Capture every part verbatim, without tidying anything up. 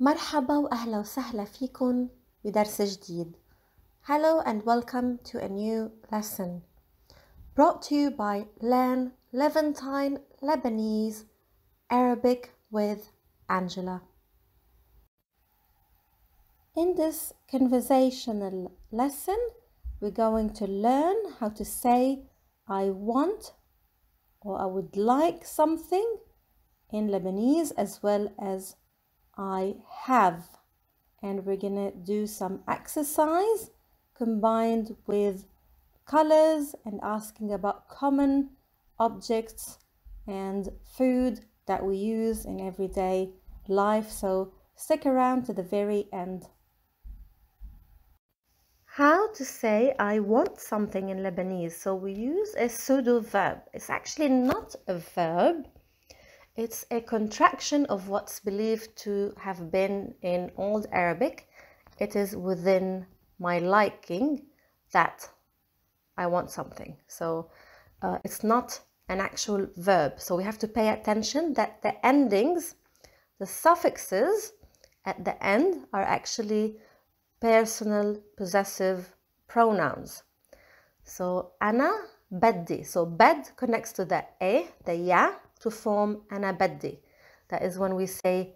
مرحبا وأهلا وسهلا فيكم بدرس جديد. Hello and welcome to a new lesson brought to you by Learn Levantine Lebanese Arabic with Angela. In this conversational lesson, we're going to learn how to say I want or I would like something in Lebanese, as well as I have, and we're gonna do some exercise combined with colors and asking about common objects and food that we use in everyday life. So stick around to the very end. How to say I want something in Lebanese. So we use a pseudo verb. It's actually not a verb. It's a contraction of what's believed to have been in Old Arabic. It is within my liking that I want something. So uh, it's not an actual verb. So we have to pay attention that the endings, the suffixes at the end, are actually personal possessive pronouns. So ana baddi. So bad connects to the e, the ya, to form ana baddi. That is when we say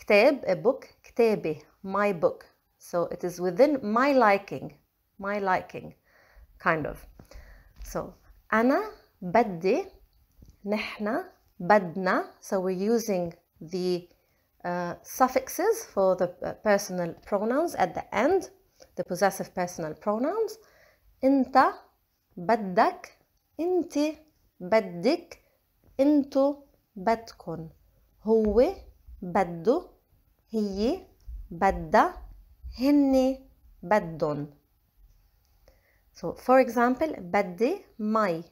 ktab, a book, ktabi, my book. So it is within my liking, my liking, kind of. So ana baddi, nihna, badna. So we're using the uh, suffixes for the uh, personal pronouns at the end, the possessive personal pronouns. Inta, baddak, inti, baddik, انتو بدكن, هو بده, هي بدها, هن بدن. So for example, بدي مي,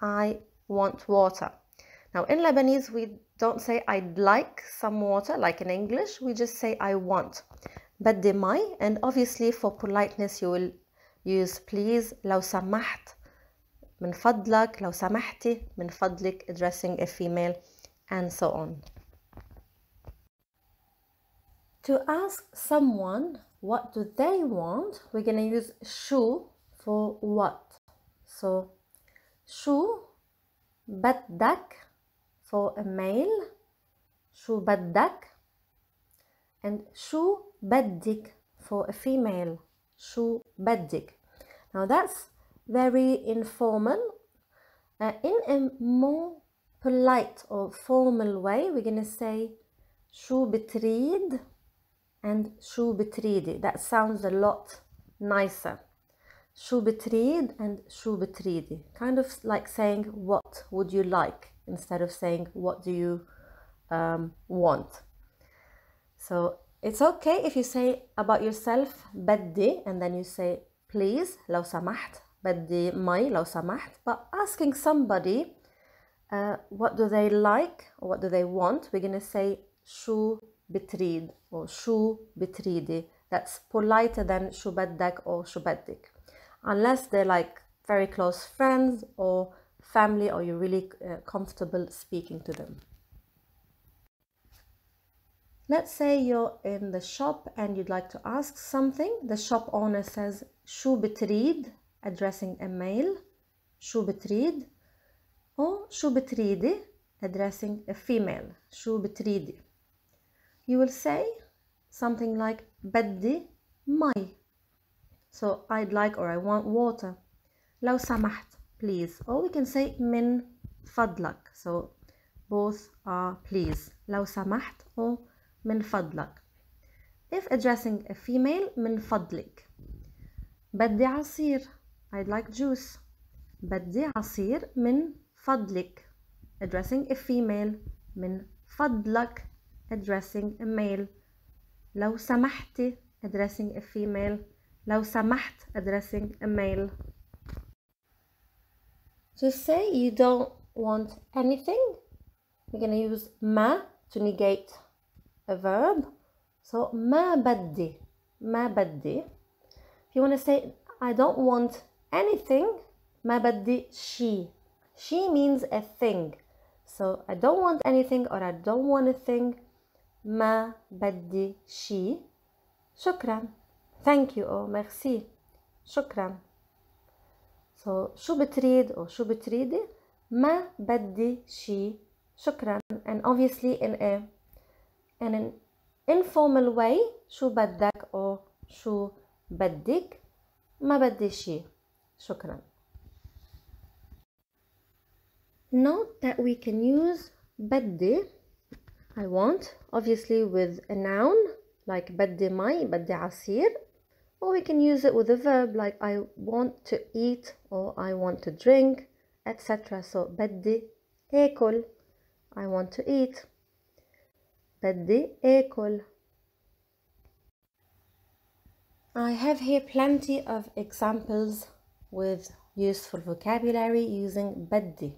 I want water. Now in Lebanese we don't say I'd like some water like in English, we just say I want. بدي مي, and obviously for politeness you will use please, لو سمحت, من فضلك, لو سمحتي, من فضلك, addressing a female, and so on. To ask someone what do they want, we're going to use شو for what. So شو بدك for a male, شو بدك, and شو بدك for a female, شو بدك. Now that's very informal. Uh, in a more polite or formal way, we're going to say شو بتريد and شو بتريدي. That sounds a lot nicer. شو بتريد and شو بتريدي. Kind of like saying what would you like instead of saying what do you um, want. So it's okay if you say about yourself بدي and then you say please, لو سمحت, بدي مي لو سمحت. But asking somebody uh, what do they like or what do they want, we're going to say شو بتريد or شو بتريدي. That's politer than شو بدك or شو بدك, unless they're like very close friends or family or you're really uh, comfortable speaking to them. Let's say you're in the shop and you'd like to ask something. The shop owner says شو بتريد, addressing a male, شو بتريد, or شو بتريدي, addressing a female, شو بتريدي. You will say something like بدي مي, so I'd like or I want water. لو سمحت, please, or we can say من فضلك, so both are please, لو سمحت or من فضلك. If addressing a female, من فضلك. بدي عصير, I'd like juice. بدي عصير من فضلك, addressing a female. من فضلك, addressing a male. لو سمحتي, addressing a female. لو سمحت, addressing a male. To say you don't want anything, we're going to use ما to negate a verb. So ما بدي, ما بدي. If you want to say I don't want anything, ما بدي شي. She means a thing. So I don't want anything or I don't want a thing. ما بدي شي. شكرا. Thank you أو merci. شكرا. So شو بتريد أو شو بتريدي؟ ما بدي شي. شكرا. And obviously in a in an informal way شو بدك أو شو بدك؟ ما بدي شي. شكرا. Note that we can use بدي, I want, obviously with a noun like بدي مي, بدي عصير, or we can use it with a verb like I want to eat or I want to drink, et cetera. So بدي آكل, I want to eat. بدي آكل. I have here plenty of examples with useful vocabulary using بدي.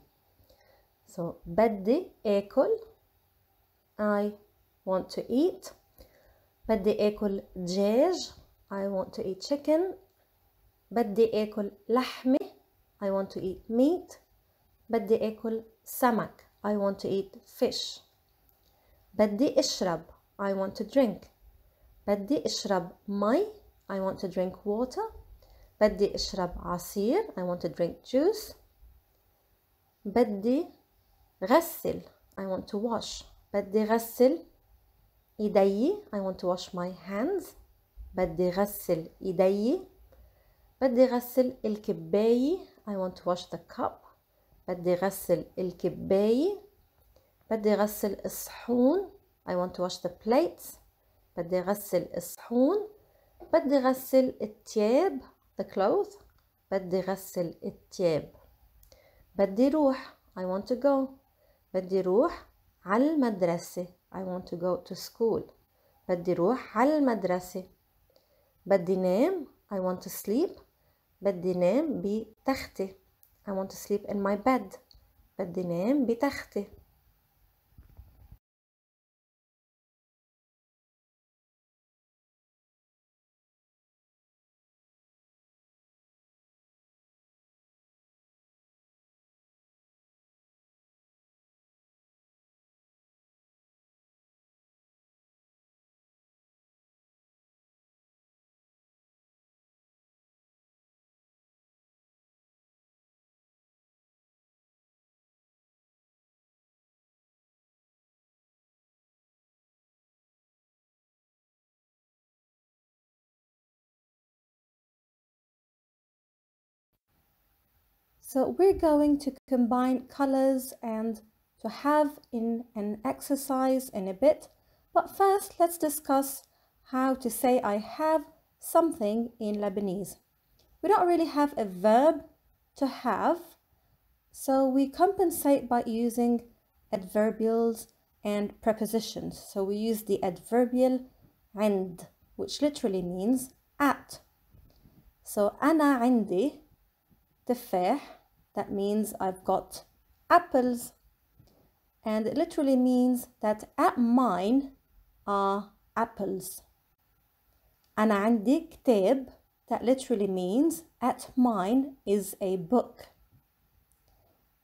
So, بدي آكل, I want to eat. بدي آكل دجاج, I want to eat chicken. بدي آكل لحمة, I want to eat meat. بدي آكل سمك, I want to eat fish. بدي أشرب, I want to drink. بدي أشرب مي, I want to drink water. بدي أشرب عصير, I want to drink juice. بدي غسل, I want to wash. بدي غسل إيدي, I want to wash my hands. بدي غسل إيدي. بدي غسل الكباية, I want to wash the cup. بدي غسل الكباية. بدي غسل الصحون, I want to wash the plates. بدي غسل الصحون. بدي غسل التياب, the clothes. بدي غسل التياب. بدي روح, I want to go. بدي روح على المدرسة, I want to go to school. بدي روح على المدرسة. بدي نام, I want to sleep. بدي نام بتختي, I want to sleep in my bed. بدي نام بتختي. So we're going to combine colors and to have in an exercise in a bit. But first, let's discuss how to say I have something in Lebanese. We don't really have a verb to have, so we compensate by using adverbials and prepositions. So we use the adverbial عند, which literally means at. So أنا عندي تفاح, that means I've got apples, and it literally means that at mine are apples. أنا عندي كتاب, that literally means at mine is a book.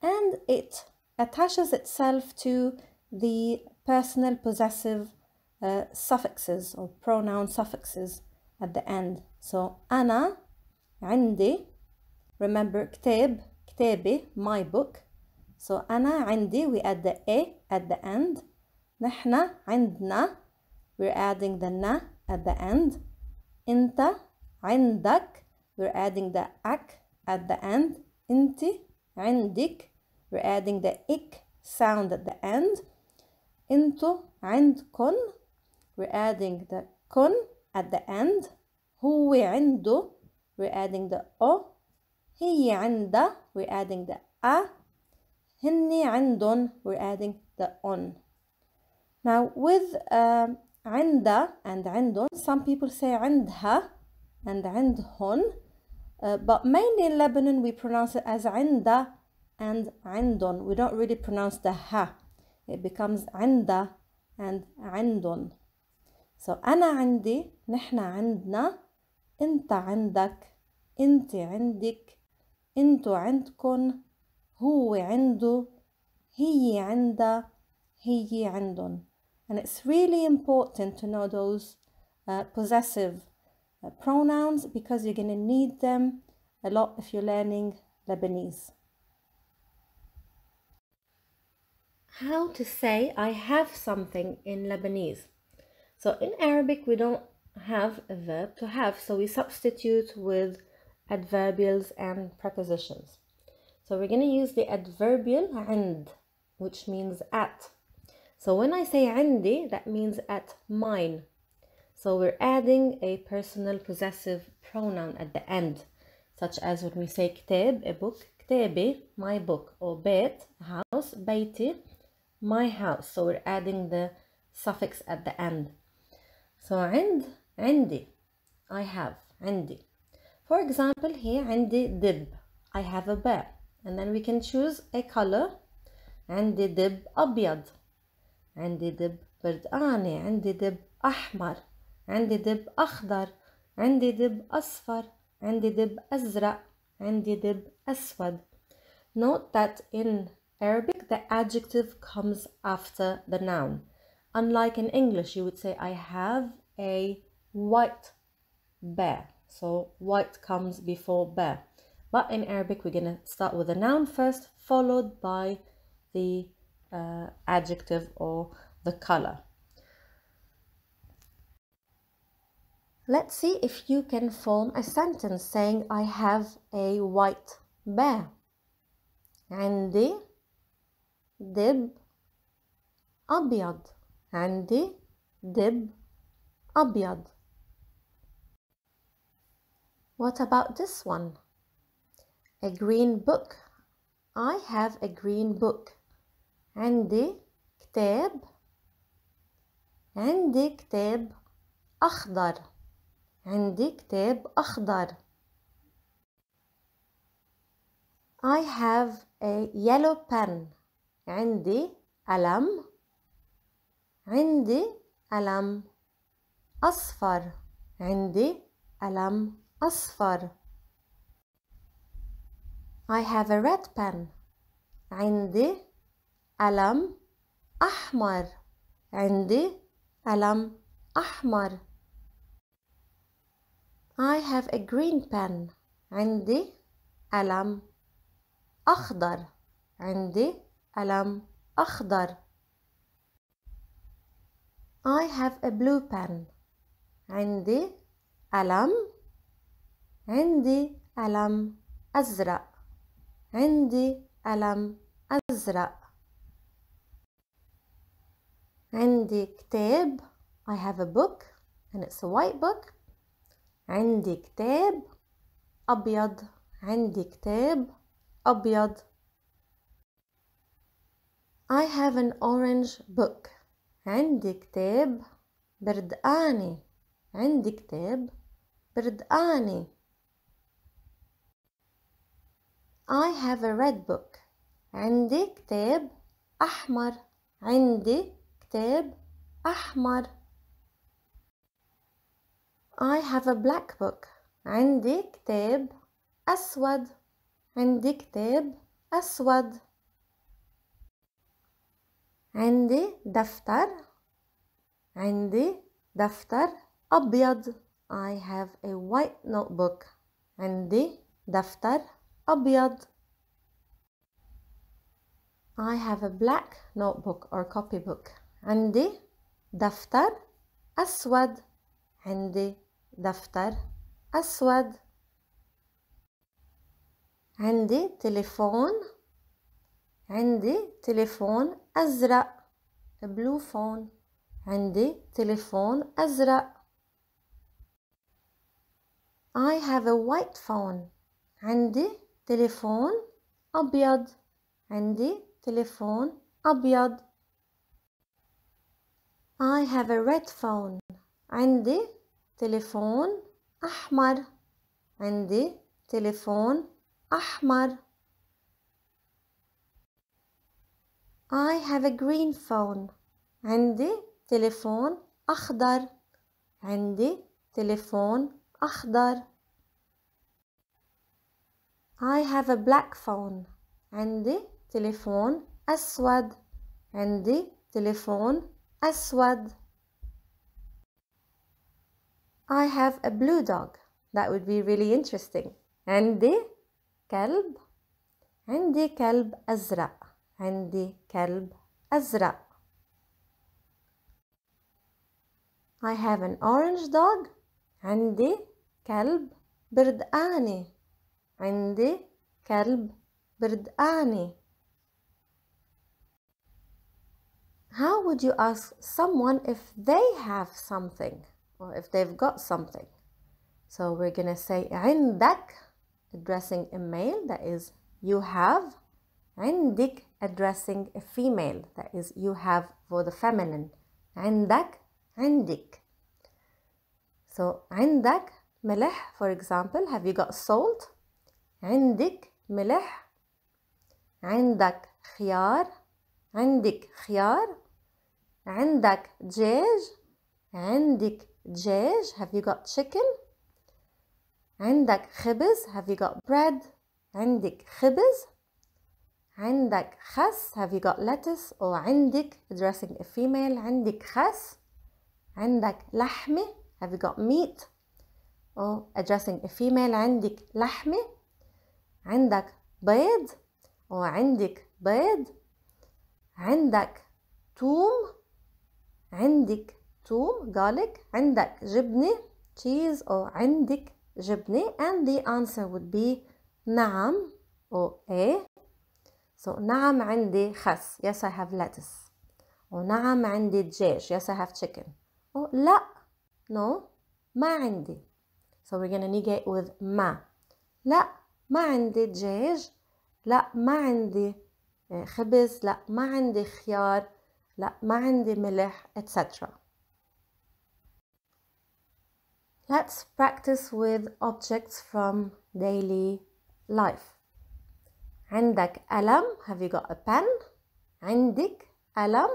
And it attaches itself to the personal possessive uh, suffixes or pronoun suffixes at the end. So أنا عندي, remember كتاب, كتابي, my book. So أنا عندي, we add the a at the end. نحن عندنا, we're adding the na at the end. أنت عندك, we're adding the ak at the end. أنت عندك, we're adding the ik sound at the end. أنتو عندكن, we're adding the kun at the end. هو عنده, we're adding the o. هي عندها, we're adding the a. هني عندن, we're adding the on. Now with uh, عندها and عندن, some people say عندها and عندهن, uh, but mainly in Lebanon we pronounce it as عندها and عندن. We don't really pronounce the ha. It becomes عندها and عندن. So أنا عندي, نحن عندنا, أنت عندك, أنت عندك, أنتو عندكن, هو عنده, هي عندها, هي عندن. And it's really important to know those uh, possessive uh, pronouns, because you're going to need them a lot if you're learning Lebanese. How to say I have something in Lebanese. So in Arabic we don't have a verb to have, so we substitute with adverbials and prepositions. So we're going to use the adverbial عند, which means at. So when I say عندي, that means at mine. So we're adding a personal possessive pronoun at the end, such as when we say كتاب, a book, كتابي, my book, or بيت, house, بيتي, my house. So we're adding the suffix at the end. So عند, عندي, I have, عندي. For example, here عندي دب, I have a bear. And then we can choose a color. عندي دب أبيض, عندي دب بردقاني, عندي دب أحمر, عندي دب أخضر, عندي دب أصفر, عندي دب أزرق, عندي دب أسود. Note that in Arabic the adjective comes after the noun. Unlike in English, you would say I have a white bear. So white comes before bear. But in Arabic we're going to start with a noun first, followed by the uh, adjective or the color. Let's see if you can form a sentence saying I have a white bear. عندي دب أبيض. عندي دب أبيض. What about this one? A green book. I have a green book. عندي كتاب. عندي كتاب أخضر. عندي كتاب أخضر. I have a yellow pen. عندي قلم. عندي قلم أصفر. عندي قلم أصفر. I have a red pen. عندي قلم أحمر. عندي قلم أحمر. I have a green pen. عندي قلم أخضر. عندي قلم أخضر. I have a blue pen. عندي قلم. عندي قلم أزرق. عندي قلم أزرق. عندي كتاب. I have a book and it's a white book. عندي كتاب أبيض. عندي كتاب أبيض. I have an orange book. عندي كتاب بردقاني. عندي كتاب بردقاني. I have a red book. عندي كتاب أحمر. عندي كتاب أحمر. I have a black book. عندي كتاب أسود. عندي كتاب أسود. عندي دفتر. عندي دفتر أبيض. I have a white notebook. عندي دفتر أبيض. I have a black notebook or copybook. عندي دفتر أسود. عندي دفتر أسود. عندي تليفون. عندي تليفون أزرق. blue phone. عندي تليفون أزرق. I have a white phone. عندي تليفون أبيض. عندي تليفون أبيض. I have a red phone. عندي تليفون أحمر. عندي تليفون أحمر. I have a green phone. عندي تليفون أخضر. عندي تليفون أخضر. I have a black phone. عندي تليفون أسود. عندي تليفون أسود. I have a blue dog. That would be really interesting. عندي كلب. عندي كلب أزرق. عندي كلب أزرق. I have an orange dog. عندي كلب بردقاني. عندي كلب بردقاني. How would you ask someone if they have something or if they've got something? So we're going to say عندك, addressing a male, that is you have. عندك, addressing a female, that is you have for the feminine. عندك, عندك. So عندك ملح, for example, have you got salt? عندك ملح. عندك خيار. عندك خيار. عندك دجاج. عندك دجاج. Have you got chicken? عندك خبز. Have you got bread? عندك خبز. عندك خس. Have you got lettuce? Or عندك, addressing a female, عندك خس. عندك لحمة. Have you got meat? Or addressing a female, عندك لحمة. عندك بيض. Or عندك بيض. عندك توم. عندك توم, garlic. عندك جبنة, cheese. Or عندك جبنة. And the answer would be نعم or ايه. So نعم عندي خس. Yes, I have lettuce. Or نعم عندي دجاج. Yes, I have chicken. Or لا, no, ما عندي. So we're gonna negate with ما. لا ما عندي دجاج. لا ما عندي خبز. لا ما عندي خيار. لا ما عندي ملح, et cetera. Let's practice with objects from daily life. عندك قلم. Have you got a pen? عندك قلم.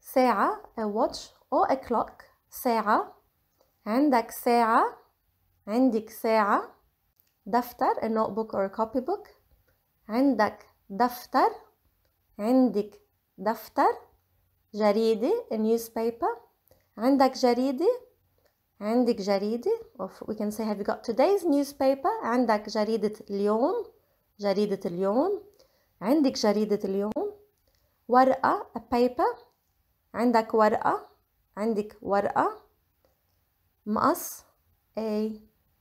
ساعة, a watch or a clock. ساعة. عندك ساعة. عندك ساعة. دفتر, a notebook or a copybook. عندك دفتر. عندك دفتر. جريدة, a newspaper. عندك جريدة. عندك جريدة. Or we can say, have you got today's newspaper? عندك جريدة اليوم. جريدة اليوم. عندك جريدة اليوم. ورقة, a paper. عندك ورقة. عندك ورقة. مقص, a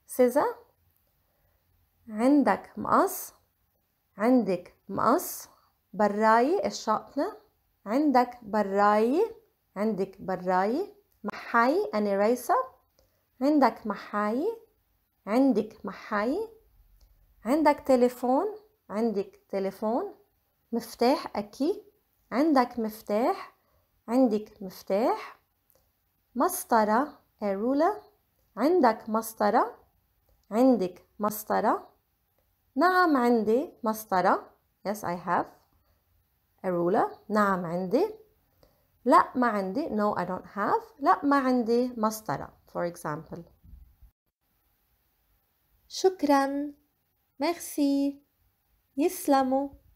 scissor. عندك مقص. عندك مقص. براية, a sharpener. عندك براية. عندك براية. محاي, an eraser. عندك محاي. عندك محاي. عندك تليفون. عندك تليفون. مفتاح, a key. عندك مفتاح. عندك مفتاح. مسطرة, a ruler. عندك مسطرة. عندك مسطرة. نعم عندي مسطرة. Yes, I have a ruler. نعم عندي. لا ما عندي. No, I don't have. لا ما عندي مسطرة, for example. شكراً. Merci. Yislamu.